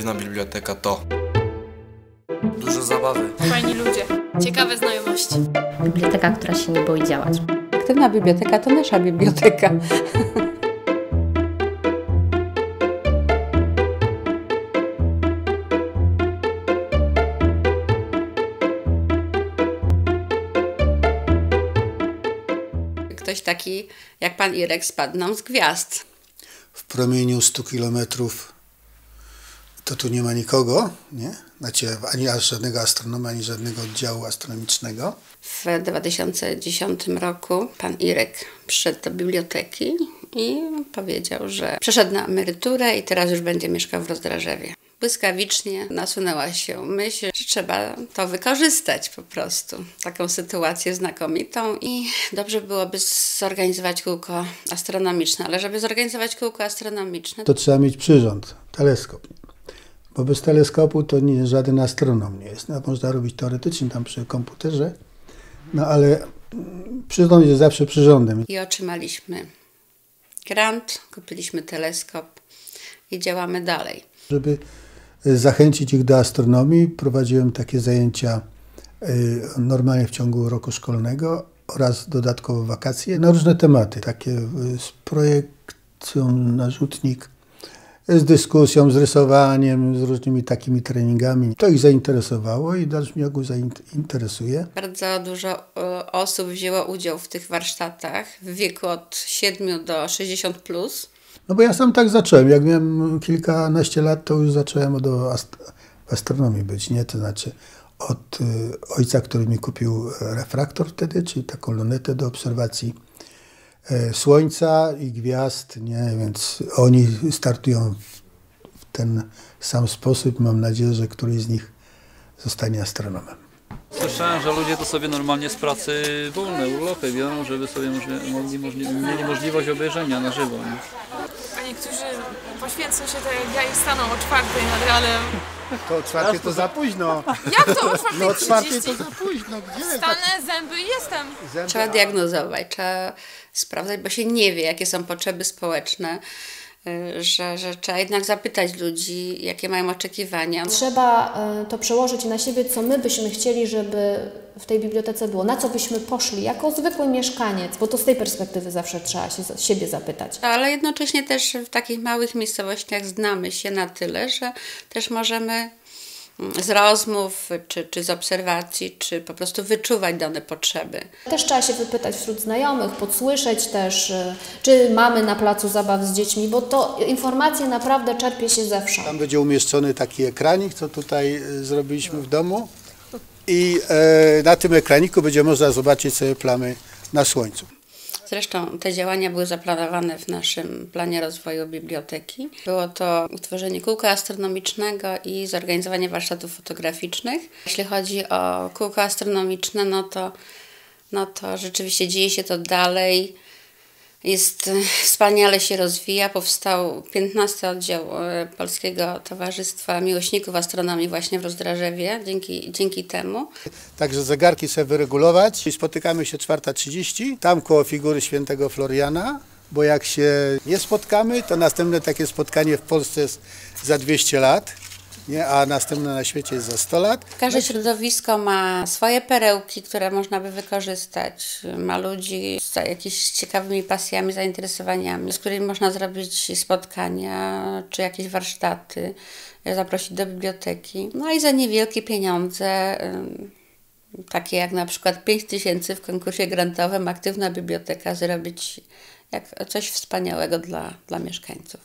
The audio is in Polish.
Aktywna biblioteka to dużo zabawy, fajni ludzie, ciekawe znajomości. Biblioteka, która się nie boi działać. Aktywna biblioteka to nasza biblioteka. Ktoś taki jak pan Irek spadł nam z gwiazd. W promieniu 100 kilometrów to tu nie ma nikogo, nie? Znaczy ani żadnego astronoma, ani żadnego oddziału astronomicznego. W 2010 roku pan Irek przyszedł do biblioteki i powiedział, że przeszedł na emeryturę i teraz już będzie mieszkał w Rozdrażewie. Błyskawicznie nasunęła się myśl, że trzeba to wykorzystać po prostu. Taką sytuację znakomitą i dobrze byłoby zorganizować kółko astronomiczne, ale żeby zorganizować kółko astronomiczne... To trzeba mieć przyrząd, teleskop. Bo bez teleskopu to nie, żaden astronom nie jest. No, można robić teoretycznie tam przy komputerze, no ale przyrząd jest zawsze przyrządem. I otrzymaliśmy grant, kupiliśmy teleskop i działamy dalej. Żeby zachęcić ich do astronomii, prowadziłem takie zajęcia normalnie w ciągu roku szkolnego oraz dodatkowo wakacje na różne tematy, takie z projekcją na rzutnik, z dyskusją, z rysowaniem, z różnymi takimi treningami. To ich zainteresowało i w dalszym ciągu interesuje. Bardzo dużo osób wzięło udział w tych warsztatach w wieku od 7 do 60+. No bo ja sam tak zacząłem. Jak miałem kilkanaście lat, to już zacząłem w astronomii być, nie? To znaczy od ojca, który mi kupił refraktor wtedy, czyli taką lunetę do obserwacji Słońca i gwiazd, nie? Więc oni startują w ten sam sposób. Mam nadzieję, że któryś z nich zostanie astronomem. Słyszałem, że ludzie to sobie normalnie z pracy wolne, urlopy biorą, żeby sobie mieli możliwość obejrzenia na żywo. Nie? A niektórzy poświęcą się tak jak ja i staną o 4:00 nad ranem. To o 4:00 to za późno. Jak to o 4:30? No o 4:00 to za późno. Gdzie? Wstanę, zęby i jestem. Trzeba diagnozować, trzeba sprawdzać, bo się nie wie, jakie są potrzeby społeczne. Że trzeba jednak zapytać ludzi, jakie mają oczekiwania. Trzeba to przełożyć na siebie, co my byśmy chcieli, żeby w tej bibliotece było, na co byśmy poszli, jako zwykły mieszkaniec, bo to z tej perspektywy zawsze trzeba się siebie zapytać. Ale jednocześnie też w takich małych miejscowościach znamy się na tyle, że też możemy z rozmów, czy z obserwacji, czy po prostu wyczuwać dane potrzeby. Też trzeba się wypytać wśród znajomych, podsłyszeć też, czy mamy na placu zabaw z dziećmi, bo to informacje naprawdę czerpie się zewsząd. Tam będzie umieszczony taki ekranik, co tutaj zrobiliśmy w domu i na tym ekraniku będzie można zobaczyć sobie plamy na słońcu. Zresztą te działania były zaplanowane w naszym planie rozwoju biblioteki. Było to utworzenie kółka astronomicznego i zorganizowanie warsztatów fotograficznych. Jeśli chodzi o kółko astronomiczne, no to rzeczywiście dzieje się to dalej. Jest wspaniale się rozwija. Powstał 15. oddział Polskiego Towarzystwa Miłośników Astronomii właśnie w Rozdrażewie dzięki temu. Także zegarki sobie wyregulować i spotykamy się 4:30 tam koło figury św. Floriana, bo jak się nie spotkamy, to następne takie spotkanie w Polsce jest za 200 lat. Nie, a następna na świecie jest za 100 lat. Każde środowisko ma swoje perełki, które można by wykorzystać. Ma ludzi z jakimiś ciekawymi pasjami, zainteresowaniami, z którymi można zrobić spotkania czy jakieś warsztaty, zaprosić do biblioteki. No i za niewielkie pieniądze, takie jak na przykład 5000 w konkursie grantowym Aktywna Biblioteka, zrobić coś wspaniałego dla mieszkańców.